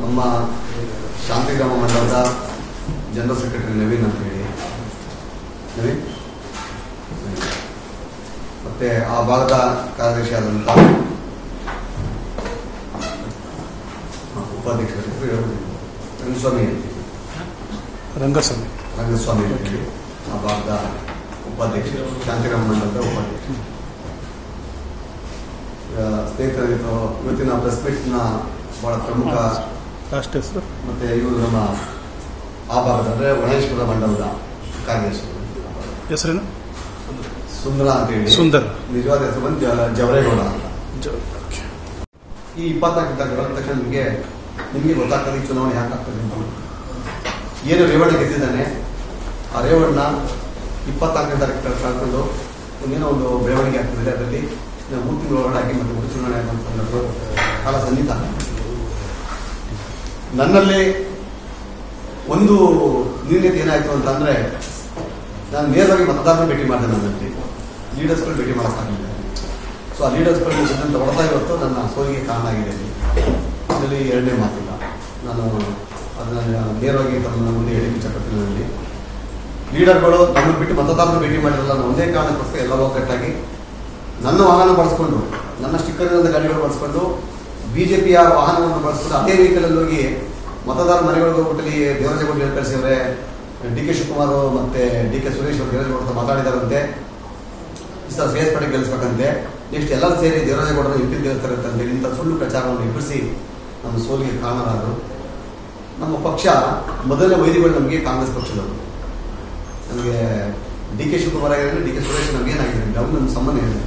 ನಮ್ಮ ಶಾಂತಿಧಾಮ ಮಂಡಲದ general secretary Naveen ಅಂತ ಹೇಳಿ ನವೀನ್ ಮತ್ತೆ ಆ ಭಾಗದ ಕಾರ್ಯದರ್ಶಿ ಆದಂತ ಉಪಾಧ್ಯಕ್ಷರು ರಂಗಸ್ವಾಮಿ ರಂಗಸ್ವಾಮಿ ರಂಗಸ್ವಾಮಿ ಆ ಭಾಗದ ಉಪಾಧ್ಯಕ್ಷರು ಶಾಂತಿಧಾಮ ಮಂಡಲದ ಉಪಾಧ್ಯಕ್ಷರು ಸ್ನೇಹಿತರು ಇವತ್ತಿನ ಪ್ರೆಸ್ ಮೀಟ್ನ ಭಾಳ ಪ್ರಮುಖ ಅಷ್ಟೇ ಸರ್ ಮತ್ತು ಇವರು ನಮ್ಮ ಆ ಭಾಗದ ಅಂದರೆ ಒಣೇಶ್ವರ ಮಂಡಲದ ಕಾರ್ಯದರ್ಶಿಗಳು ಹೆಸರೇನು ಸುಂದರ ಅಂತೇಳಿ ಸುಂದರ ನಿಜವಾದ ಹೆಸರು ಬಂದು ಜವರೇಗೌಡ ಅಂತ ಈ 24 ಬಂದ ತಕ್ಷಣ ನಿಮಗೆ ಗೊತ್ತಾಗ್ತದೆ ಈ ಚುನಾವಣೆ ಯಾಕಾಗ್ತದೆ ಅಂತ ಏನು ರೇವಣ್ಣ ಗೆದ್ದಿದ್ದಾನೆ ಆ ರೇವಣ್ಣ 24 ಕಳ್ಕೊಂಡು ಇನ್ನೇನೋ ಒಂದು ಬೆಳವಣಿಗೆ ಆಗ್ತದೆ ಅದರಲ್ಲಿ ನಾವು 3 ತಿಂಗಳು ಹೊರಡಾಕಿ ಮತ್ತು ಉಪಚುನಾವಣೆ ಆಗುವಂಥದ್ದು ಕಾಲ ಸನ್ನಿಹಿತ ನನ್ನಲ್ಲಿ ಒಂದು ನ್ಯೂನ್ಯತೆ ಏನಾಯಿತು ಅಂತಂದರೆ ನಾನು ನೇರವಾಗಿ ಮತದಾರನ ಭೇಟಿ ಮಾಡಿದೆ ನನ್ನಲ್ಲಿ ಲೀಡರ್ಸ್ಗಳು ಭೇಟಿ ಮಾಡೋಕ್ಕಾಗಿಲ್ಲ ಸೊ ಆ ಲೀಡರ್ಸ್ಗಳು ಸಿದ್ಧಂತ ಹೊಡೆದ ಇವತ್ತು ನನ್ನ ಸೋಲಿಗೆ ಕಾರಣ ಆಗಿದೆ ಇದರಲ್ಲಿ ಎರಡನೇ ಮಾತಿಲ್ಲ ನಾನು ಅದನ್ನು ನೇರವಾಗಿ ತನ್ನ ಮುಂದೆ ಹೇಳಿ ವಿಚಾರಪಟ್ಟಿಲ್ಲ ನನ್ನಲ್ಲಿ ಲೀಡರ್ಗಳು ನಮ್ಮನ್ನು ಬಿಟ್ಟು ಮತದಾರನ ಭೇಟಿ ಮಾಡಿರಲ್ಲ ನಾನು ಒಂದೇ ಕಾರಣಕ್ಕೋಸ್ಕರ ಎಲ್ಲರೂ ಕಟ್ಟಾಗಿ ನನ್ನ ವಾಹನ ಬಳಸ್ಕೊಂಡು ನನ್ನ ಸ್ಟಿಕ್ಕರ್ಗಳಂತ ಗಾಡಿಗಳು ಬಳಸ್ಕೊಂಡು ಬಿಜೆಪಿಯ ವಾಹನವನ್ನು ಬಳಸ್ಕೊಂಡು ಅದೇ ವೆಹಿಕಲಲ್ಲಿ ಹೋಗಿ ಮತದಾರ ಮನೆಗಳಿಗೆ ಹೋಗ್ಬಿಟ್ಟಲ್ಲಿ ದೇವರಾಜೇಗೌಡ ಕಳಿಸಿದ್ರೆ ಡಿ ಕೆ ಶಿವಕುಮಾರ್ ಮತ್ತು ಡಿ ಕೆ ಸುರೇಶ್ ಅವರು ದೇವರಾಜೇಗೌಡ ಮಾತಾಡಿದಾರಂತೆ ಈ ಸಲ ಶ್ರೇಯಸ್ ಪಟೇಲ್ ಗೆಲ್ಲಿಸಬೇಕಂತೆ ನೆಕ್ಸ್ಟ್ ಎಲ್ಲರೂ ಸೇರಿ ದೇವರಾಜೇಗೌಡನ ಇಟ್ಟಿದ್ದು ಗೆಲ್ತಾರಂತೆ ಇಂಥ ಸುಳ್ಳು ಪ್ರಚಾರವನ್ನು ಎಬ್ಬಿಸಿ ನಮ್ಮ ಸೋಲಿಗೆ ಕಾರಣರಾದರು. ನಮ್ಮ ಪಕ್ಷ ಮೊದಲನೇ ವೈರಿಗಳು ನಮಗೆ ಕಾಂಗ್ರೆಸ್ ಪಕ್ಷದವರು. ನಮಗೆ ಡಿ ಕೆ ಶಿವಕುಮಾರ್ ಆಗಿರಲಿ ಡಿ ಕೆ ಸುರೇಶ್ ನಮಗೇನಾಗಿದೆ ಅವ್ರು ನಮ್ಮ ಸಂಬಂಧ ಏನಿದೆ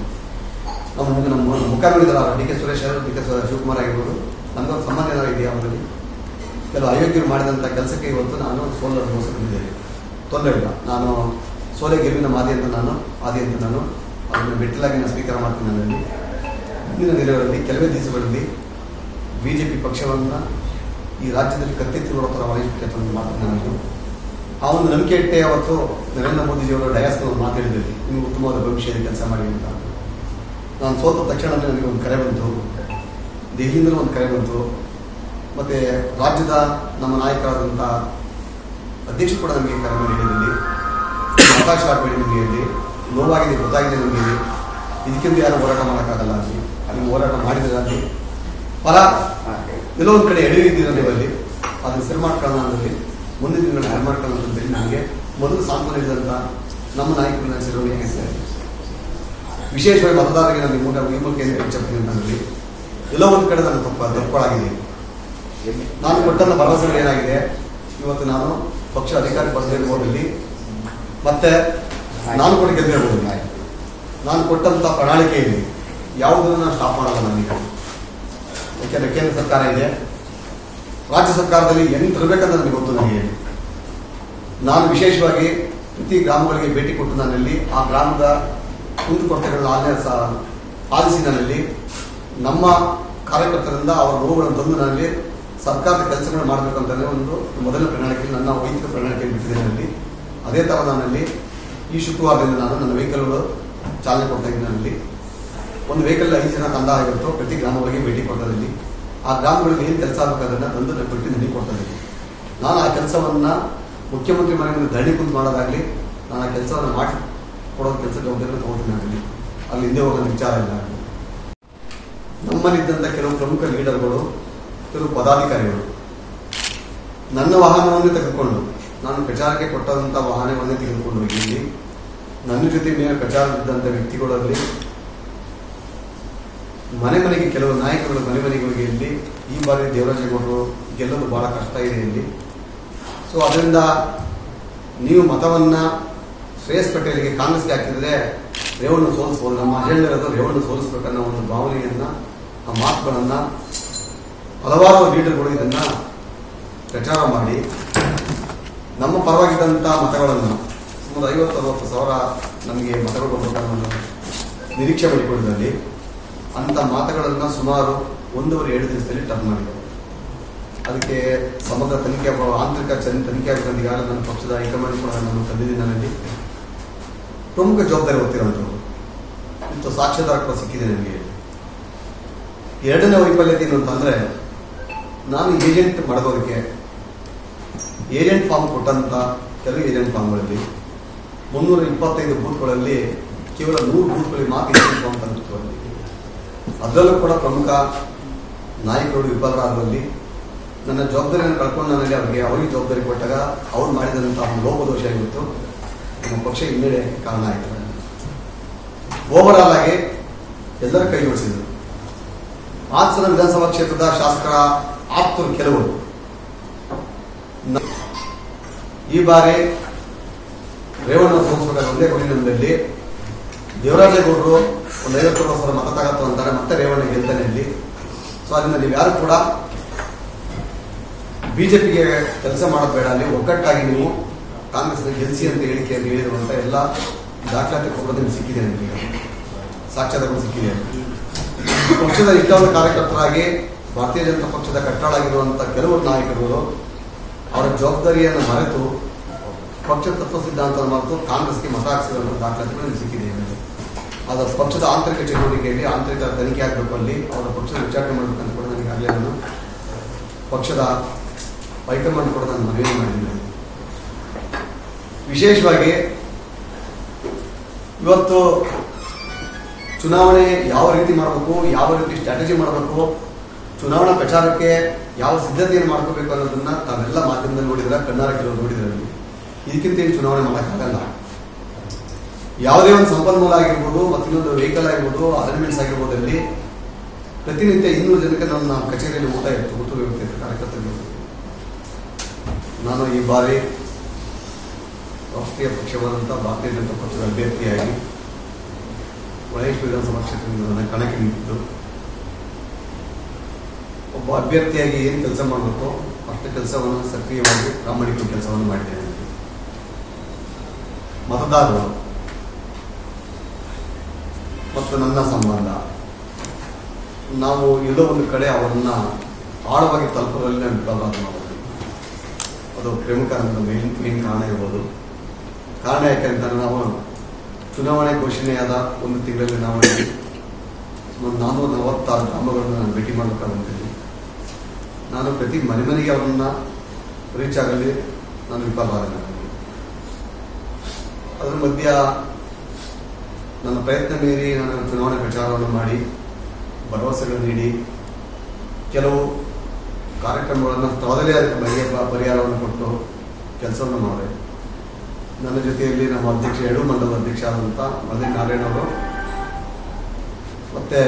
ನಮಗೆ ನಮ್ಮ ಮುಖ ನೋಡಿದಾರ ಡಿ ಕೆ ಸುರೇಶ್ ಅವರು ಡಿ ಕೆ ಶಿವಕುಮಾರ್ ಆಗಿರ್ಬೋದು ನಮಗೊಂದು ಸಂಬಂಧ ಏನಾರು ಇದೆಯಾ ಅವರಲ್ಲಿ ಕೆಲವು ಅಯೋಗ್ಯರು ಮಾಡಿದಂಥ ಕೆಲಸಕ್ಕೆ ಇವತ್ತು ನಾನು ಸೋಲು ಅನುಭವಿಸಿದ್ದೇನೆ. ತೊಂದರೆ ಇಲ್ಲ, ನಾನು ಸೋಲೆ ಗೆಲುವಿನ ಆದಿ ಅಂತ ನಾನು ಅದನ್ನು ಮೆಟ್ಟಿಲಾಗಿ ನಾನು ಸ್ವೀಕಾರ ಮಾಡ್ತೀನಿ. ನನ್ನಲ್ಲಿ ಮುಂದಿನ ದಿನಗಳಲ್ಲಿ ಕೆಲವೇ ದಿವಸಗಳಲ್ಲಿ ಬಿ ಜೆ ಪಿ ಪಕ್ಷವನ್ನು ಈ ರಾಜ್ಯದಲ್ಲಿ ಕತ್ತೆತ್ತಿ ನೋಡೋ ಥರ ವಹಿಸಲಿಕ್ಕೆ ಮಾತನ್ನು ನಾನು ಆ ಒಂದು ನಂಬಿಕೆ ಇಟ್ಟೆ ಅವತ್ತು ನರೇಂದ್ರ ಮೋದಿಜಿಯವರು ಡಯಾಸ್ನ ಮಾತಾಡಿದಲ್ಲಿ ನಿಮ್ಗೆ ಉತ್ತಮವಾದ ಭವಿಷ್ಯದಲ್ಲಿ ಕೆಲಸ ಮಾಡಿ ಅಂತ. ನಾನು ಸೋತ ತಕ್ಷಣವೇ ನನಗೆ ಒಂದು ಕರೆ ಬಂತು, ದೆಹಲಿಯಿಂದಲೂ ಒಂದು ಕರೆ ಬಂತು, ಮತ್ತು ರಾಜ್ಯದ ನಮ್ಮ ನಾಯಕರಾದಂಥ ಅಧ್ಯಕ್ಷರು ಕೂಡ ನನಗೆ ಕರೆ ಮಾಡಿ ಹೇಳಿದಲ್ಲಿ ಅವಕಾಶ ಆಗಬೇಡಿ, ನಿಮಗೆ ಇಲ್ಲಿ ನೋವಾಗಿದೆ, ಗೊತ್ತಾಗಿದೆ, ನಿಮಗೆ ಇದಕ್ಕಿಂತ ಯಾರು ಹೋರಾಟ ಮಾಡೋಕ್ಕಾಗಲ್ಲ, ಅಲ್ಲಿ ನೀವು ಹೋರಾಟ ಮಾಡಿದರೆ ಅಲ್ಲಿ ಫಲ ಎಲ್ಲೋ ಒಂದು ಕಡೆ ಎಳೆಯುವುದಿಲ್ಲ, ನೀವಲ್ಲಿ ಅದನ್ನು ಸರಿ ಮಾಡ್ಕೊಳ್ಳೋಣ ಅನ್ನೋದು ಮುಂದಿನ ದಿನಗಳಲ್ಲಿ ಸರಿ ಮಾಡ್ಕೊಳ್ಳೋಣ ಅಂತೇಳಿ ನನಗೆ ಮೊದಲು ಸಾಂತ್ವನ ಹೇಳಿದಂಥ ನಮ್ಮ ನಾಯಕರು ನನ್ನ ಸಿರೋಣಿ ಹೆಸರು ವಿಶೇಷವಾಗಿ ಮತದಾರರಿಗೆ ನನಗೆ ಮೂಲಕ ವಿಚಾರದಲ್ಲಿ ನನ್ನಲ್ಲಿ ಎಲ್ಲೋ ಒಂದು ಕಡೆ ನಾನು ತಪ್ಪಾಗಿದೆ. ನಾನು ಕೊಟ್ಟಂಥ ಭರವಸೆಗಳು ಏನಾಗಿದೆ ಇವತ್ತು ನಾನು ಪಕ್ಷ ಅಧಿಕಾರ ಪಡೆದಿರಬಹುದಲ್ಲಿ ಮತ್ತೆ ನಾನು ಕೂಡ ಗೆದ್ದಿರಬಹುದು. ನಾನು ಕೊಟ್ಟಂಥ ಪ್ರಣಾಳಿಕೆ ಇದೆ, ಯಾವುದನ್ನು ನಾನು ಸ್ಟಾಪ್ ಮಾಡಲ್ಲ ನನಗೆ, ಯಾಕೆಂದರೆ ಕೇಂದ್ರ ಸರ್ಕಾರ ಇದೆ, ರಾಜ್ಯ ಸರ್ಕಾರದಲ್ಲಿ ಎಂತಿರಬೇಕಂತ ನನಗೆ ಗೊತ್ತು. ನನಗೆ ನಾನು ವಿಶೇಷವಾಗಿ ಪ್ರತಿ ಗ್ರಾಮಗಳಿಗೆ ಭೇಟಿ ಕೊಟ್ಟು ನನ್ನಲ್ಲಿ ಆ ಗ್ರಾಮದ ಕುಂದುಕೊರತೆಗಳನ್ನ ಆಲಿಸಿ ನನ್ನಲ್ಲಿ ನಮ್ಮ ಕಾರ್ಯಕರ್ತರಿಂದ ಅವರ ನೋವುಗಳನ್ನು ತಂದು ನನ್ನಲ್ಲಿ ಸರ್ಕಾರದ ಕೆಲಸಗಳು ಮಾಡಬೇಕಂತಲೇ ಒಂದು ಮೊದಲ ಪ್ರಣಾಳಿಕೆ, ನನ್ನ ವೈಯಕ್ತಿಕ ಪ್ರಣಾಳಿಕೆ ಬಿಟ್ಟಿದೆ ನನ್ನಲ್ಲಿ. ಅದೇ ಥರ ನನ್ನಲ್ಲಿ ಈ ಶುಕ್ರವಾರದಿಂದ ನಾನು ನನ್ನ ವೆಹಿಕಲ್ಗಳು ಚಾಲನೆ ಕೊಡ್ತಾ ಇದ್ದೀನಿ. ನನ್ನಲ್ಲಿ ಒಂದು ವೆಹಿಕಲ್ 5 ಜನ ತಂಡ ಆಗಿರುತ್ತೋ ಪ್ರತಿ ಗ್ರಾಮಗಳಿಗೆ ಭೇಟಿ ಕೊಡ್ತಾ ಇದ್ದೀನಿ. ಆ ಗ್ರಾಮಗಳಿಗೆ ಏನು ಕೆಲಸ ಆಗಬೇಕದನ್ನು ತಂದು ನನ್ನ ಬಿಟ್ಟು ನನಗೆ ಕೊಡ್ತಾ ಇದ್ದೀನಿ. ನಾನು ಆ ಕೆಲಸವನ್ನು ಮುಖ್ಯಮಂತ್ರಿ ಮನೆಯಿಂದ ಧರಣಿ ಕುಂತು ಮಾಡೋದಾಗಲಿ ನಾನು ಆ ಕೆಲಸವನ್ನು ಮಾಡಿ ಕೊಡೋ ಕೆಲಸ ಜವಾಬ್ದಾರಿ ತಗೋತೀನಿ. ಅಲ್ಲಿ ಹಿಂದೆ ಹೋಗೋದು ವಿಚಾರ ಇಲ್ಲ. ನಮ್ಮಲ್ಲಿದ್ದಂಥ ಕೆಲವು ಪ್ರಮುಖ ಲೀಡರ್ಗಳು, ಕೆಲವು ಪದಾಧಿಕಾರಿಗಳು ನನ್ನ ವಾಹನವನ್ನೇ ತೆಗೆದುಕೊಂಡು ನಾನು ಪ್ರಚಾರಕ್ಕೆ ಕೊಟ್ಟಂಥ ವಾಹನವನ್ನೇ ತೆಗೆದುಕೊಂಡು ಹೋಗಿ ನನ್ನ ಜೊತೆ ಮೇಲೆ ಪ್ರಚಾರವಿದ್ದಂಥ ವ್ಯಕ್ತಿಗಳಲ್ಲಿ ಕೆಲವು ನಾಯಕರು ಮನೆಗಳಿಗೆ ಇಲ್ಲಿ ಈ ಬಾರಿ ದೇವರಾಜೇಗೌಡರು ಗೆಲ್ಲಲು ಭಾಳ ಕಷ್ಟ ಇದೆ ಇಲ್ಲಿ. ಸೊ ಅದರಿಂದ ನೀವು ಮತವನ್ನು ಶ್ರೇಯಸ್ ಪಟೇಲ್ಗೆ ಕಾಂಗ್ರೆಸ್ಗೆ ಹಾಕಿದರೆ ರೇವಣ್ಣ ಸೋಲಿಸ್ಬೋದು, ನಮ್ಮ ಅಜೆಂಡ ಇರೋದು ರೇವಣ್ಣ ಸೋಲಿಸ್ಬೇಕನ್ನೋ ಒಂದು ಭಾವನೆಯನ್ನು, ಆ ಮಾತುಗಳನ್ನು ಹಲವಾರು ಲೀಡರ್ಗಳು ಇದನ್ನು ಪ್ರಚಾರ ಮಾಡಿ ನಮ್ಮ ಪರವಾಗಿದ್ದಂಥ ಮತಗಳನ್ನು ಸುಮಾರು 50-60 ಸಾವಿರ ನಮಗೆ ಮತಗಳು ಬರಬೇಕನ್ನೋ ನಿರೀಕ್ಷೆ ಮಾಡಿಕೊಂಡಿದ್ದಲ್ಲಿ ಅಂಥ ಮಾತುಗಳನ್ನು ಸುಮಾರು 1-2 ದಿವಸದಲ್ಲಿ ಟರ್ನ್ ಮಾಡಿದರು. ಅದಕ್ಕೆ ಸಮಗ್ರ ತನಿಖೆ, ಆಂತರಿಕ ತನಿಖೆ ಆಗಿರೋದು ಈಗಾಗಲೇ ನನ್ನ ಪಕ್ಷದ ಹೈಕಮಾಂಡ್ ಕೂಡ ನಾನು ತಂದಿದ್ದೀನಿ. ನನಗೆ ಪ್ರಮುಖ ಜವಾಬ್ದಾರಿ ಗೊತ್ತಿರುವಂಥವ್ರು ಇಂಥ ಸಾಕ್ಷ್ಯಾಧಾರ ಕೂಡ ಸಿಕ್ಕಿದೆ ನನಗೆ. ಎರಡನೇ ವೈಫಲ್ಯತೆ ಏನು ಅಂತಂದರೆ ನಾನು ಏಜೆಂಟ್ ಮಾಡಿದವರಿಗೆ ಏಜೆಂಟ್ ಫಾರ್ಮ್ ಕೊಟ್ಟಂತ ಕೆಲವು ಏಜೆಂಟ್ ಫಾರ್ಮ್ಗಳಲ್ಲಿ 325 ಬೂತ್ಗಳಲ್ಲಿ ಕೇವಲ 100 ಬೂತ್ಗಳಲ್ಲಿ ಮಾತ್ರ ಏಜೆಂಟ್ ಫಾರ್ಮ್ ತಂದಿತ್ತು. ಅದರಲ್ಲೂ ಕೂಡ ಪ್ರಮುಖ ನಾಯಕರು ವಿಭಾಗದಲ್ಲಿ ನನ್ನ ಜವಾಬ್ದಾರಿಯನ್ನು ಕಳ್ಕೊಂಡು ನಾನಲ್ಲಿ ಅವರಿಗೆ ಜವಾಬ್ದಾರಿ ಕೊಟ್ಟಾಗ ಅವ್ರು ಮಾಡಿದಂಥ ಒಂದು ಲೋಪದೋಷ ಆಗಿತ್ತು, ನಮ್ಮ ಪಕ್ಷ ಹಿನ್ನಡೆ ಕಾರಣ ಆಯಿತು. ಓವರ್ ಆಲ್ ಆಗಿ ಎಲ್ಲರೂ ಕೈ ಜೋಡಿಸಿದರು. ಹಾಸನ ವಿಧಾನಸಭಾ ಕ್ಷೇತ್ರದ ಶಾಸಕರ ಆಪ್ತರು ಕೆಲವರು ಈ ಬಾರಿ ರೇವಣ್ಣ ಸಂಸದ ಒಂದೇ ಕೊನೆಯಲ್ಲಿ ದೇವರಾಜೇಗೌಡರು ಒಂದು 50% ಮತ ತಗತ್ತು ಅಂತಾರೆ, ಮತ್ತೆ ರೇವಣ್ಣ ಗೆಲ್ತಾನೆ ಇಲ್ಲಿ. ಸೊ ಅದರಿಂದ ನೀವು ಯಾರು ಕೂಡ ಬಿಜೆಪಿಗೆ ಕೆಲಸ ಮಾಡಬೇಡ, ಅಲ್ಲಿ ಒಗ್ಗಟ್ಟಾಗಿ ನೀವು ಕಾಂಗ್ರೆಸ್ನ ಗೆಲ್ಸಿ ಅಂತ ಹೇಳಿಕೆಯನ್ನು ಹೇಳಿರುವಂಥ ಎಲ್ಲ ದಾಖಲಾತಿ ಕೊಡೋದನ್ನು ಸಿಕ್ಕಿದೆ, ನನಗೆ ಸಾಕ್ಷ್ಯಾಧಾರಗಳು ಸಿಕ್ಕಿದೆ. ಪಕ್ಷದ ಇಷ್ಟೊಂದು ಕಾರ್ಯಕರ್ತರಾಗಿ ಭಾರತೀಯ ಜನತಾ ಪಕ್ಷದ ಕಟ್ಟಾಳಾಗಿರುವಂಥ ಕೆಲವು ನಾಯಕರುಗಳು ಅವರ ಜವಾಬ್ದಾರಿಯನ್ನು ಮರೆತು ಪಕ್ಷದ ತತ್ವ ಸಿದ್ಧಾಂತ ಮರೆತು ಕಾಂಗ್ರೆಸ್ಗೆ ಮತ ಹಾಕಿಸಿದ ದಾಖಲಾತಿಗಳು ಸಿಕ್ಕಿದೆ. ಅದು ಪಕ್ಷದ ಆಂತರಿಕ ಚಟುವಟಿಕೆಯಲ್ಲಿ ಆಂತರಿಕ ತನಿಖೆ ಆಗಬೇಕು, ಅಲ್ಲಿ ಅವರ ಪಕ್ಷದ ವಿಚಾರಣೆ ಮಾಡಬೇಕು ಅಂತ ಕೂಡ ನನಗೆ ಆಗಲೇ ನಾನು ಪಕ್ಷದ ಹೈಕಮಾಂಡ್ ಕೂಡ ನಾನು ಮನವಿ ಮಾಡಿದ್ದೇನೆ. ವಿಶೇಷವಾಗಿ ಇವತ್ತು ಚುನಾವಣೆ ಯಾವ ರೀತಿ ಮಾಡಬೇಕು, ಯಾವ ರೀತಿ ಸ್ಟ್ರಾಟಜಿ ಮಾಡಬೇಕು, ಚುನಾವಣಾ ಪ್ರಚಾರಕ್ಕೆ ಯಾವ ಸಿದ್ಧತೆಯನ್ನು ಮಾಡ್ಕೋಬೇಕು ಅನ್ನೋದನ್ನು ತಾವೆಲ್ಲ ಮಾಧ್ಯಮದಲ್ಲಿ ನೋಡಿದ್ರೆ, ಕಣ್ಣಾರ ಕೆಲವರು ನೋಡಿದ್ರೆ, ಇದಕ್ಕಿಂತ ಏನು ಚುನಾವಣೆ ಮಾಡೋಕ್ಕಾಗಲ್ಲ. ಯಾವುದೇ ಒಂದು ಸಂಪನ್ಮೂಲ ಆಗಿರ್ಬೋದು ಮತ್ತು ಇನ್ನೊಂದು ವೆಹಿಕಲ್ ಆಗಿರ್ಬೋದು ಅರೇಂಜ್ಮೆಂಟ್ಸ್ ಆಗಿರ್ಬೋದಲ್ಲಿ ಪ್ರತಿನಿತ್ಯ 200 ಜನಕ್ಕೆ ನಮ್ಮ ಕಚೇರಿಯಲ್ಲಿ ಊಟ ಇತ್ತು, ಊಟ ವ್ಯವಸ್ಥೆ ಕಾರ್ಯಕರ್ತರು. ನಾನು ಈ ಬಾರಿ ರಾಷ್ಟ್ರೀಯ ಪಕ್ಷವಾದಂಥ ಭಾರತೀಯ ಜನತಾ ಪಕ್ಷದ ಅಭ್ಯರ್ಥಿಯಾಗಿ ಮಹೇಶ್ ವಿಧಾನಸಭಾ ಕ್ಷೇತ್ರದಿಂದ ನನ್ನ ಕಣಕ್ಕೆ ನಿಂತಿದ್ದು. ಒಬ್ಬ ಅಭ್ಯರ್ಥಿಯಾಗಿ ಏನು ಕೆಲಸ ಮಾಡಬೇಕು ಅಷ್ಟೇ ಕೆಲಸವನ್ನು ಸಕ್ರಿಯವಾಗಿ ಪ್ರಾಮಾಣಿಕ ಕೆಲಸವನ್ನು ಮಾಡಿದ್ದೇನೆ. ಮತದಾರರು ಮತ್ತು ನನ್ನ ಸಂಬಂಧ, ನಾವು ಎಲ್ಲೋ ಒಂದು ಕಡೆ ಅವರನ್ನ ಆಳವಾಗಿ ತಲುಪುವಲ್ಲಿ ನಾನು ವಿಫಲರಾಗಿ ಮಾಡೋದು ಅದು ಪ್ರಮುಖ ನನ್ನ ಮೇನ್ ಕಾರಣ ಇರ್ಬೋದು. ಕಾರಣ ಯಾಕೆಂತಂದರೆ ನಾವು ಚುನಾವಣೆ ಘೋಷಣೆಯಾದ ಒಂದು ತಿಂಗಳಲ್ಲಿ ನಾವು ಸುಮಾರು 446 ಗ್ರಾಮಗಳನ್ನು ನಾನು ಭೇಟಿ ಮಾಡಬೇಕಾದಂಥದ್ದು. ನಾನು ಪ್ರತಿ ಮನೆಗೆ ಅವರನ್ನು ರೀಚ್ ಆಗಲಿ ನಾನು ವಿಫಲರಾಗಲಿ. ಅದರ ಮಧ್ಯ ನನ್ನ ಪ್ರಯತ್ನ ಮೀರಿ ನಾನು ಚುನಾವಣಾ ಪ್ರಚಾರವನ್ನು ಮಾಡಿ ಭರವಸೆಗಳನ್ನು ನೀಡಿ ಕೆಲವು ಕಾರ್ಯಕ್ರಮಗಳನ್ನು ಸ್ಥಳದಲ್ಲೇ ಅದಕ್ಕೆ ಪರಿಹಾರವನ್ನು ಕೊಟ್ಟು ಕೆಲಸವನ್ನು ಮಾಡಿದೆ. ನನ್ನ ಜೊತೆಯಲ್ಲಿ ನಮ್ಮ ಅಧ್ಯಕ್ಷ ಎಳು ಮಂಡಲದ ಅಧ್ಯಕ್ಷ ಆದಂಥ ಮಧು ನಾರಾಯಣವರು ಮತ್ತು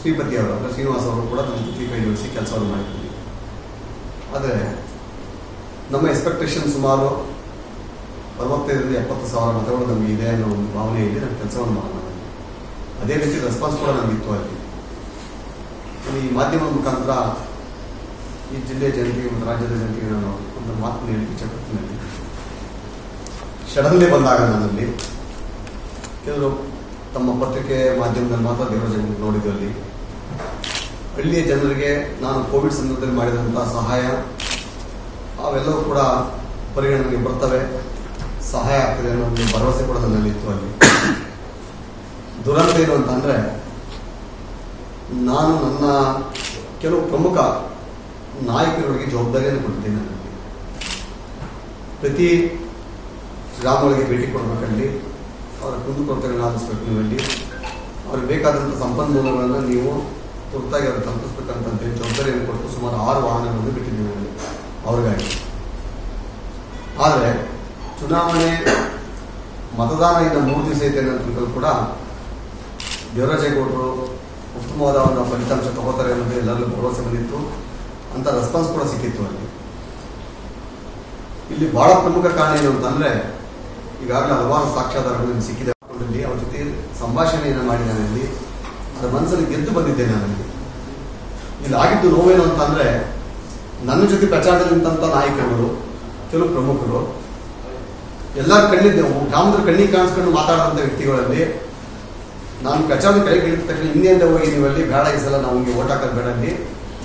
ಶ್ರೀಪತಿ ಅವರು ಅಂದರೆ ಶ್ರೀನಿವಾಸ್ ಅವರು ಕೂಡ ನನ್ನ ಜೊತೆ ಕೈ ಜೋಡಿಸಿ ಕೆಲಸವನ್ನು ಮಾಡಿದ್ದೀವಿ. ಆದರೆ ನಮ್ಮ ಎಕ್ಸ್ಪೆಕ್ಟೇಷನ್ ಸುಮಾರು 65,000 to 70,000 ಮತಗಳು ನಮಗೆ ಇದೆ ಅನ್ನೋ ಒಂದು ಭಾವನೆ ಇದೆ. ನಾನು ಕೆಲಸವನ್ನು ಮಾಡೋಣ, ಅದೇ ರೀತಿ ರೆಸ್ಪಾನ್ಸ್ ಕೂಡ ನನಗಿತ್ತು. ಅಲ್ಲಿ ನಾನು ಈ ಮಾಧ್ಯಮದ ಮುಖಾಂತರ ಈ ಜಿಲ್ಲೆಯ ಜನತೆಗೆ ಮತ್ತು ರಾಜ್ಯದ ಜನತೆಗೆ ನಾನು ಒಂದು ಮಾತನ್ನು ಹೇಳಿಕೆ ಚಟನಲ್ಲಿ ಶಡನ್ಲೇ ಬಂದಾಗ ನನ್ನಲ್ಲಿ ಕೆಲವರು ತಮ್ಮ ಪತ್ರಿಕೆ ಮಾಧ್ಯಮದಲ್ಲಿ ಮಾತ್ರ ದೇವರಾಜೇಗೌಡ ನೋಡಿದ್ದು. ಅಲ್ಲಿ ಹಳ್ಳಿಯ ಜನರಿಗೆ ನಾನು ಕೋವಿಡ್ ಸಂದರ್ಭದಲ್ಲಿ ಮಾಡಿದಂಥ ಸಹಾಯ ಅವೆಲ್ಲವೂ ಕೂಡ ಪರಿಗಣನೆಗೆ ಬರ್ತವೆ, ಸಹಾಯ ಆಗ್ತದೆ ಅನ್ನೋ ಒಂದು ಭರವಸೆ ಕೂಡ ನನ್ನಲ್ಲಿತ್ತು. ಅಲ್ಲಿ ದುರಂತ ಏನು ಅಂತಂದರೆ ನಾನು ನನ್ನ ಕೆಲವು ಪ್ರಮುಖ ನಾಯಕರುಗಳಿಗೆ ಜವಾಬ್ದಾರಿಯನ್ನು ಕೊಟ್ಟಿದ್ದೀನಿ. ನನ್ನಲ್ಲಿ ಪ್ರತಿ ಗ್ರಾಮಗಳಿಗೆ ಭೇಟಿ ಕೊಡಬೇಕಲ್ಲಿ, ಅವರ ಕುಂದುಕೊರತೆಗಳನ್ನ ಆಲಿಸಬೇಕು, ನೀವಲ್ಲಿ ಅವ್ರಿಗೆ ಬೇಕಾದಂಥ ಸಂಪನ್ಮೂಲಗಳನ್ನು ನೀವು ತುರ್ತಾಗಿ ಅವ್ರಿಗೆ ತಲುಪಿಸ್ಬೇಕಂತೇಳಿ ಜವಾಬ್ದಾರಿಯನ್ನು ಕೊಟ್ಟು ಸುಮಾರು 6 ವಾಹನಗಳನ್ನು ಬಿಟ್ಟಿದ್ದೀನಿ ನಾನು ಅವ್ರಿಗಾಗಿ. ಆದರೆ ಚುನಾವಣೆ ಮತದಾನ ಇದ್ದ 3 ದಿವಸ ಇದೆ ಅನ್ನೋದ್ರಿಂದ ಕೂಡ ದೇವರಾಜೇಗೌಡರು ಉತ್ತಮವಾದ ಒಂದು ಫಲಿತಾಂಶ ತಗೋತಾರೆ ಅನ್ನೋದು ಎಲ್ಲರಿಗೂ ಭರವಸೆ ಬಂದಿತ್ತು, ಅಂತ ರೆಸ್ಪಾನ್ಸ್ ಕೂಡ ಸಿಕ್ಕಿತ್ತು. ಅಲ್ಲಿ ಇಲ್ಲಿ ಭಾಳ ಪ್ರಮುಖ ಕಾರಣ ಏನು ಅಂತಂದರೆ ಈಗಾಗಲೇ ಹಲವಾರು ಸಾಕ್ಷ್ಯಾಧಾರಗಳು ಸಿಕ್ಕಿದೆ. ಅವ್ರ ಜೊತೆ ಸಂಭಾಷಣೆಯನ್ನು ಮಾಡಿದ್ದೇನೆ, ಅಲ್ಲಿ ಅದರ ಮನಸ್ಸಲ್ಲಿ ಗೆದ್ದು ಬಂದಿದ್ದೇನೆ. ನನಗೆ ಇಲ್ಲಿ ಆಗಿದ್ದು ನೋವೇನು ಅಂತಂದರೆ ನನ್ನ ಜೊತೆ ಪ್ರಚಾರದಲ್ಲಿ ನಿಂತ ನಾಯಕರುಗಳು ಕೆಲವು ಪ್ರಮುಖರು ಎಲ್ಲ ಕಣ್ಣಿದ್ದೆವು ಗ್ರಾಮದ ಕಣ್ಣಿಗೆ ಕಾಣಿಸ್ಕೊಂಡು ಮಾತಾಡೋಂಥ ವ್ಯಕ್ತಿಗಳಲ್ಲಿ ನಾನು ಪ್ರಚಾರದ ಕೈಗೆ ಹಿಡಿದ ತಕ್ಷಣ ಹಿಂದೆಯಿಂದ ಹೋಗಿ ನೀವಲ್ಲಿ ಬೇಡ ಈ ಸಲ ನಾವು ಹಿಂಗೆ ಓಟ್ ಹಾಕೋದು ಬೇಡ, ಅಲ್ಲಿ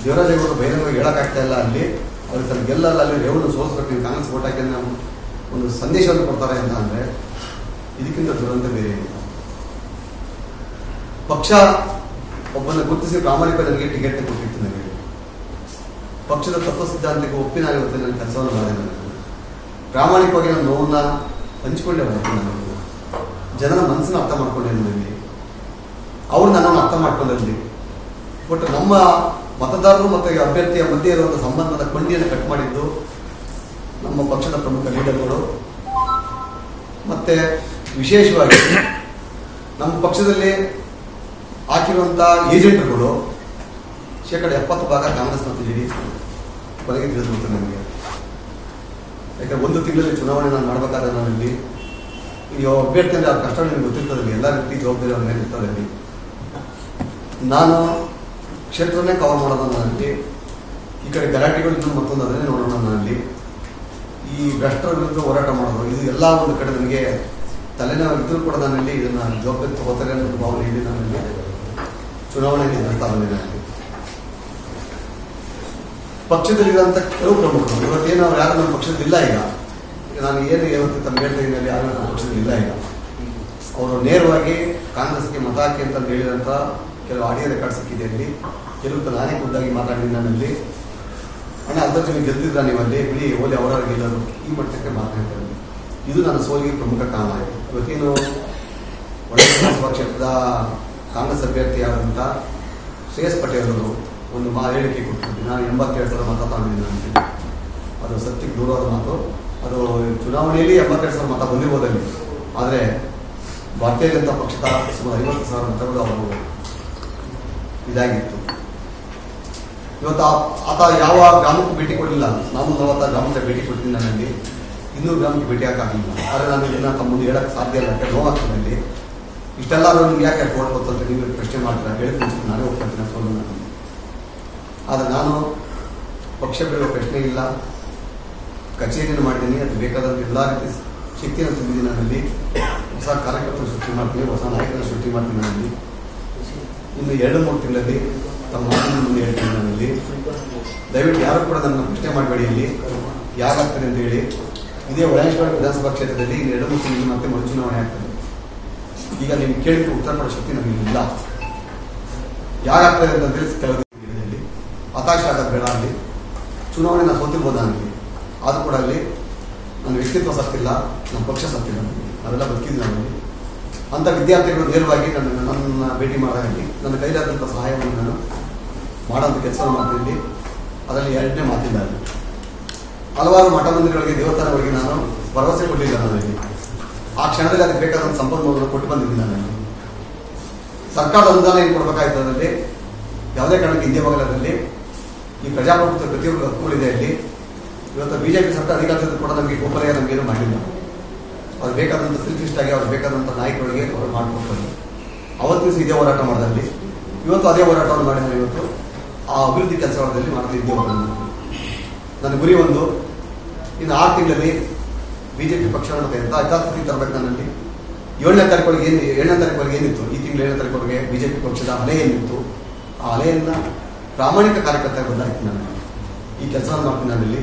ದೇವರಾಜೇಗೌಡ ಬಹಿರಂಗವಾಗಿ ಹೇಳೋಕ್ಕಾಗ್ತಾ ಇಲ್ಲ, ಅಲ್ಲಿ ಅವ್ರಿಗೆ ತನ್ನ ಗೆಲ್ಲಲ್ಲ, ಅಲ್ಲಿ ರೇವಣ್ಣ ಸೋಲಿಸ್ಬೇಕು, ನೀವು ಕಾಂಗ್ರೆಸ್ ಓಟ್ ಹಾಕಿದ್ರೆ ನಾವು ಒಂದು ಸಂದೇಶವನ್ನು ಕೊಡ್ತಾರೆ ಅಂತ ಅಂದರೆ ಇದಕ್ಕಿಂತ ದುರಂತ ಬೇರೆ ಇಲ್ಲ. ಪಕ್ಷ ಒಬ್ಬನ ಗುರುತಿಸಿ ಪ್ರಾಮಾಣಿಕ ನನಗೆ ಟಿಕೆಟ್ನ ಕೊಟ್ಟಿತ್ತು. ನನಗೆ ಪಕ್ಷದ ತತ್ವ ಸಿದ್ಧಾಂತಕ್ಕೆ ಒಪ್ಪಿನಾಗಿರುತ್ತೆ ನನ್ನ ಕೆಲಸವನ್ನು ಮಾಡಿದೆ. ನಾನು ಪ್ರಾಮಾಣಿಕವಾಗಿ ನನ್ನ ನೋವನ್ನು ಹಂಚಿಕೊಂಡೆ. ನಾನು ಜನರ ಮನಸ್ಸನ್ನು ಅರ್ಥ ಮಾಡ್ಕೊಂಡೆ. ನನಗೆ ಅವರು ನನ್ನನ್ನು ಅರ್ಥ ಮಾಡ್ಕೊಂಡಿರಲಿ. ಬಟ್ ನಮ್ಮ ಮತದಾರರು ಮತ್ತು ಅಭ್ಯರ್ಥಿಯ ಮಧ್ಯೆ ಇರುವಂಥ ಸಂಬಂಧದ ಕೊಂಡಿಯನ್ನು ಕಟ್ ಮಾಡಿದ್ದು ನಮ್ಮ ಪಕ್ಷದ ಪ್ರಮುಖ ಲೀಡರ್ಗಳು. ಮತ್ತು ವಿಶೇಷವಾಗಿ ನಮ್ಮ ಪಕ್ಷದಲ್ಲಿ ಹಾಕಿರುವಂಥ ಏಜೆಂಟ್ರುಗಳು 70% ಕಾಂಗ್ರೆಸ್ ಮತ್ತು ಜೆಡಿಎಸ್ ಕೊನೆಗೆ ತಿಳಿಸ್ಬಿಡ್ತಾರೆ ನನಗೆ. ಯಾಕಂದರೆ ಒಂದು ತಿಂಗಳಲ್ಲಿ ಚುನಾವಣೆ ನಾನು ಮಾಡಬೇಕಾದ್ರೆ ನಾನಲ್ಲಿ ಈಗ ಅಭ್ಯರ್ಥಿ ಅಂದರೆ ಅವ್ರ ಕಷ್ಟ ನನಗೆ ಗೊತ್ತಿರ್ತದಲ್ಲಿ, ಎಲ್ಲ ರೀತಿ ಜವಾಬ್ದಾರಿ ಅವ್ರ ಮೇಲೆ ಇರ್ತದಲ್ಲಿ. ನಾನು ಕ್ಷೇತ್ರನೇ ಕವರ್ ಮಾಡೋದು. ನನ್ನಲ್ಲಿ ಈ ಕಡೆ ಗಲಾಟೆಗಳು ಇನ್ನೂ ಮತ್ತೊಂದು ಅದನ್ನೇ ನೋಡೋಣ. ನನ್ನಲ್ಲಿ ಈ ಭ್ರಷ್ಟರ ವಿರುದ್ಧ ಹೋರಾಟ ಮಾಡೋದು ಇದು ಎಲ್ಲ ಒಂದು ಕಡೆ ನನಗೆ ತಲೆನೋವಿದ್ರೂ ಕೂಡ ನನ್ನಲ್ಲಿ ಇದನ್ನು ಜವಾಬ್ದಾರಿ ತಗೋತಾರೆ ಅನ್ನೋದು ಭಾವನೆ ಹೇಳಿ ನನ್ನಲ್ಲಿ ಚುನಾವಣೆಯಲ್ಲಿ ನಡೆಸ್ತಾ ಬಂದಿದೆ. ನನಗೆ ಪಕ್ಷದಲ್ಲಿರೋಂಥ ಕೆಲವು ಪ್ರಮುಖರು ಇವತ್ತೇನು ಅವ್ರು ಯಾರು ನಮ್ಮ ಪಕ್ಷದಲ್ಲಿಲ್ಲ. ಈಗ ನಾನು ಏನು ಇವತ್ತು ತಮ್ಮ ಹೇಳ್ತಿದ್ದೀನಿ, ಯಾರು ನಮ್ಮ ಪಕ್ಷದಲ್ಲಿಲ್ಲ. ಈಗ ಅವರು ನೇರವಾಗಿ ಕಾಂಗ್ರೆಸ್ಗೆ ಮತ ಹಾಕಿ ಅಂತ ಹೇಳಿದಂಥ ಕೆಲವು ಆಡಿಯೋ ರೆಕಾರ್ಡ್ ಸಿಕ್ಕಿದೆ. ಅಲ್ಲಿ ಕೆಲವು ನಾನೇ ಖುದ್ದಾಗಿ ಮಾತಾಡಿದ್ದೀನಿ. ನನ್ನಲ್ಲಿ ಅಣ್ಣ ಅದ್ರ ಜನ ಗೆದ್ದಿದ್ದ ನೀವಲ್ಲಿ ಬಿಡಿ ಓಲಿ ಅವರ ಗೆಲ್ಲರು ಈ ಮಟ್ಟಕ್ಕೆ ಮಾತಾಡ್ತಾರೆ. ಇದು ನನ್ನ ಸೋಲಿಗೆ ಪ್ರಮುಖ ಕಾರಣ ಆಯಿತು. ಇವತ್ತೇನು ವಿಧಾನಸಭಾ ಕ್ಷೇತ್ರದ ಕಾಂಗ್ರೆಸ್ ಅಭ್ಯರ್ಥಿ ಆದಂಥ ಶ್ರೇಯಸ್ ಪಟೇಲ್ ಅವರು ಒಂದು ಹೇಳಿಕೆ ಕೊಟ್ಟಿದ್ದೆ. ನಾನು 82,000 ಮತ ತಗೊಂಡಿದ್ದೀನಿ ನನಗೆ. ಅದು ಸತ್ಯಕ್ಕೆ ದೂರವಾದ ಮಾತು. ಅದು ಚುನಾವಣೆಯಲ್ಲಿ 82,000 ಮತ ಬಂದಿರ್ಬೋದಲ್ಲಿ, ಆದರೆ ಭಾರತೀಯ ಜನತಾ ಪಕ್ಷದ ಸುಮಾರು 50,000 ಮತಗಳು ಅವರು ಇದಾಗಿತ್ತು. ಇವತ್ತು ಆತ ಯಾವ ಗ್ರಾಮಕ್ಕೂ ಭೇಟಿ ಕೊಡಲಿಲ್ಲ. 440 ಗ್ರಾಮಕ್ಕೆ ಭೇಟಿ ಕೊಡ್ತೀನಿ. ನನ್ನಲ್ಲಿ 200 ಗ್ರಾಮಕ್ಕೆ ಭೇಟಿ ಹಾಕಿಲ್ಲ. ಆದರೆ ನಾನು ಇದನ್ನು ತಮ್ಮ ಮುಂದೆ ಹೇಳೋಕ್ಕೆ ಸಾಧ್ಯ ಇಲ್ಲ. ನೋವಾಗ್ತದಲ್ಲಿ ಇಷ್ಟೆಲ್ಲ ನನಗೆ ಯಾಕೆ ಕೊಡ್ಬೋದು ನೀವು ಪ್ರಶ್ನೆ ಮಾಡ್ತೀರಾ? ಹೇಳ್ತೀನಿ, ನಾನೇ ಹೋಗ್ತೀನಿ ಸೋಲನ್ನು. ಆದರೆ ನಾನು ಪಕ್ಷ ಬಿಡುವ ಪ್ರಶ್ನೆ ಇಲ್ಲ. ಕಚೇರಿಯನ್ನು ಮಾಡಿದ್ದೀನಿ. ಅದು ಬೇಕಾದಂಥ ಎಲ್ಲ ರೀತಿ ಶಕ್ತಿಯನ್ನು ತುಂಬಿದ್ದೀನಿ. ನನ್ನಲ್ಲಿ ಹೊಸ ಕಾರ್ಯಕರ್ತರು ಸೃಷ್ಟಿ ಮಾಡ್ತೀನಿ, ಹೊಸ ನಾಯಕರನ್ನು ಸೃಷ್ಟಿ ಮಾಡ್ತೀನಿ. ನನ್ನಲ್ಲಿ ಇನ್ನು 2-3 ತಿಂಗಳಲ್ಲಿ ತಮ್ಮ ಮಾತಿನ ಮುಂದೆ ಹೇಳ್ತೀನಿ. ನನ್ನಲ್ಲಿ ದಯವಿಟ್ಟು ಯಾರು ಕೂಡ ನನ್ನ ಪ್ರಶ್ನೆ ಮಾಡಬೇಡಿ. ಇಲ್ಲಿ ಯಾರಾಗ್ತಾರೆ ಅಂತ ಹೇಳಿ ಇದೇ ಒಳೇಶ್ವರ ವಿಧಾನಸಭಾ ಕ್ಷೇತ್ರದಲ್ಲಿ 2-3 ತಿಂಗಳು ಮತ್ತೆ ಮರುಚುನಾವಣೆ ಆಗ್ತದೆ. ಈಗ ನೀವು ಕೇಳಿದ್ರೆ ಉತ್ತರ ಕೊಡೋ ಶಕ್ತಿ ನಮಗಿಲ್ಲ. ಯಾರಾಗ್ತಾರೆ ಅಂತಂದೇಳಿ ಕೆಲವು ಹತಾಶ ಆಗೋದು ಬೇಡ. ಅಲ್ಲಿ ಚುನಾವಣೆ ನಾನು ಸೋತಿರ್ಬೋದು ನನಗೆ. ಆದರೂ ಕೂಡ ಅಲ್ಲಿ ನನ್ನ ವ್ಯಕ್ತಿತ್ವ ಸತ್ತಿಲ್ಲ, ನನ್ನ ಪಕ್ಷ ಸತ್ತಿಲ್ಲ. ಅದೆಲ್ಲ ಬದುಕಿದ್ದೆ ನನ್ನಲ್ಲಿ. ಅಂಥ ವಿದ್ಯಾರ್ಥಿಗಳು ನೇರವಾಗಿ ನನ್ನನ್ನು ಭೇಟಿ ಮಾಡೋದಾಗಲಿ ನನ್ನ ಕೈಲಾದಂಥ ಸಹಾಯವನ್ನು ನಾನು ಮಾಡೋಂಥ ಕೆಲಸ ಮಾಡ್ತೀನಿ. ಅದರಲ್ಲಿ ಎರಡನೇ ಮಾತಿಲ್ಲ. ಅಲ್ಲಿ ಹಲವಾರು ಮಠ ಮಂದಿರಗಳಿಗೆ, ದೇವಸ್ಥಾನಗಳಿಗೆ ನಾನು ಭರವಸೆ ಕೊಟ್ಟಿಲ್ಲ. ನನಗೆ ಆ ಕ್ಷಣದಲ್ಲಿ ಅದಕ್ಕೆ ಬೇಕಾದಂಥ ಸಂಪನ್ಮೂಲವನ್ನು ಕೊಟ್ಟು ಬಂದಿದ್ದೀನಿ. ನಾನು ಸರ್ಕಾರದ ಅನುದಾನ ಏನು ಕೊಡಬೇಕಾಯ್ತು ಅದರಲ್ಲಿ ಯಾವುದೇ ಕಾರಣಕ್ಕೆ ಹಿಂದೆ ಹೋಗಲಾದಲ್ಲಿ. ಈ ಪ್ರಜಾಪ್ರಭುತ್ವ ಪ್ರತಿಯೊಬ್ಬ ಹಕ್ಕುಗಳಿದೆ. ಅಲ್ಲಿ ಇವತ್ತು ಬಿಜೆಪಿ ಸರ್ಕಾರ ಅಧಿಕಾರದಲ್ಲಿ ಕೂಡ ನಮಗೆ ಗೋಪರೇ ನಮಗೇನು ಮಾಡಿಲ್ಲ. ಅವ್ರು ಬೇಕಾದಂಥ ಸೆಲ್ಫಿಸ್ಟಾಗಿ ಅವ್ರು ಬೇಕಾದಂಥ ನಾಯಕರಿಗೆ ಅವರು ಮಾಡಿಕೊಡ್ತಾರೆ. ಅವತ್ತಿನ ಇದೇ ಹೋರಾಟ ಮಾಡಿದಲ್ಲಿ ಇವತ್ತು ಅದೇ ಹೋರಾಟವನ್ನು ಮಾಡಿದ. ಇವತ್ತು ಆ ಅಭಿವೃದ್ಧಿ ಕೆಲಸಗಳಲ್ಲಿ ಮಾಡಿದ ಇದ್ದೇ ಹೋರಾಟ. ನನ್ನ ಗುರಿ ಒಂದು, ಇನ್ನು 6 ತಿಂಗಳಲ್ಲಿ ಬಿಜೆಪಿ ಪಕ್ಷ ಮತ್ತು ಎಂಥ ಯಥಾಸ್ಥಿತಿ ತರಬೇಕು. ನನ್ನಲ್ಲಿ 7ನೇ ತಾರೀಕುವರೆಗೆ ಏನಿತ್ತು, ಈ ತಿಂಗಳು 7ನೇ ತಾರೀಕುವರೆಗೆ ಬಿಜೆಪಿ ಪಕ್ಷದ ಅಲೆ ಏನಿತ್ತು, ಆ ಅಲೆಯನ್ನು ಪ್ರಾಮಾಣಿಕ ಕಾರ್ಯಕರ್ತ ಬದಲಾಯಿತು. ನಾನು ಈ ಕೆಲಸವನ್ನು ಮಾಡ್ತೀನಿ. ನಾನಲ್ಲಿ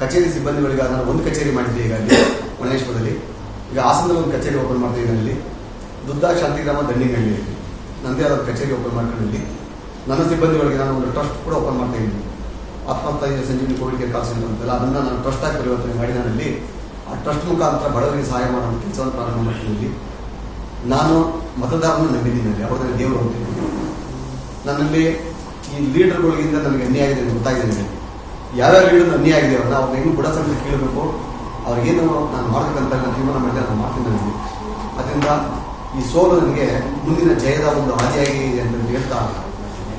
ಕಚೇರಿ ಸಿಬ್ಬಂದಿಗಳಿಗೆ ನಾನು ಒಂದು ಕಚೇರಿ ಮಾಡಿದ್ದೆ. ಈಗ ಅಲ್ಲಿ ಒಣೇಶ್ವರದಲ್ಲಿ ಈಗ ಹಾಸನದಲ್ಲಿ ಒಂದು ಕಚೇರಿ ಓಪನ್ ಮಾಡ್ತೀನಿ. ಅಲ್ಲಿ ದುದ್ದಾ ಶಾಂತಿಗ್ರಾಮ ದಂಡಿಗಳ್ಳಿ ನನ್ನದೇ ಆದ ಕಚೇರಿ ಓಪನ್ ಮಾಡ್ಕೊಂಡಲ್ಲಿ ನನ್ನ ಸಿಬ್ಬಂದಿಗಳಿಗೆ ನಾನು ಒಂದು ಟ್ರಸ್ಟ್ ಕೂಡ ಓಪನ್ ಮಾಡ್ತಾ ಇದ್ದೀನಿ. ಆತ್ಮಹತ್ಯೆ ಸಂಜೀವಿನಿ ಕೋವಿಡ್ ಕೇರ್ ಕಾಸು ಅಂತಲ್ಲ, ಅದನ್ನು ನಾನು ಟ್ರಸ್ಟ್ ಆಗಿ ಪರಿವರ್ತನೆ ಮಾಡಿ ನಾನಲ್ಲಿ ಆ ಟ್ರಸ್ಟ್ ಮುಖಾಂತರ ಬಡವರಿಗೆ ಸಹಾಯ ಮಾಡೋ ಕೆಲಸವನ್ನು ಪ್ರಾರಂಭ ಮಾಡ್ತೀನಿ. ನಾನು ಮತದಾರರನ್ನು ನಂಬಿದ್ದೀನಿ. ಅಲ್ಲಿ ಅವ್ರನ್ನ ದೇವರು ಹೋಗ್ತೀನಿ. ನನ್ನಲ್ಲಿ ಈ ಲೀಡರ್ಗಳಿಂದ ನನಗೆ ಅನ್ಯಾಯ ಆಗಿದೆ ಗೊತ್ತಾಗಿದೆ. ನನಗೆ ಯಾವ್ಯಾವ ಲೀಡರ್ ಅನ್ಯಾಯ ಆಗಿದೆ ಅವ್ರನ್ನ ಅವ್ರನ್ನ ಹೆಂಗೆ ಬುಡ ಸಣ್ಣ ಕೇಳಬೇಕು, ಅವ್ರಿಗೇನು ನಾನು ಮಾಡಬೇಕಂತ ನಾನು ತೀರ್ಮಾನ ಮಾಡಿದೆ. ನಾನು ಮಾಡ್ತೀನಿ. ನನಗೆ ಅದರಿಂದ ಈ ಸೋಲು ನನಗೆ ಮುಂದಿನ ಜಯದ ಒಂದು ಹಾದಿಯಾಗಿ ಇದೆ ಅಂತ ಹೇಳ್ತಾ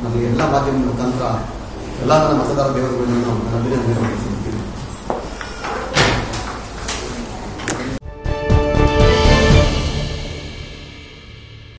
ನನಗೆ ಎಲ್ಲ ಮಾಧ್ಯಮದ ಮುಖಾಂತರ ಎಲ್ಲ ನನ್ನ ಮತದಾರ ದೇವರುಗಳನ್ನು ನಾನು ಅಭಿನಂದನೆ ಮಾಡ್ತೀನಿ.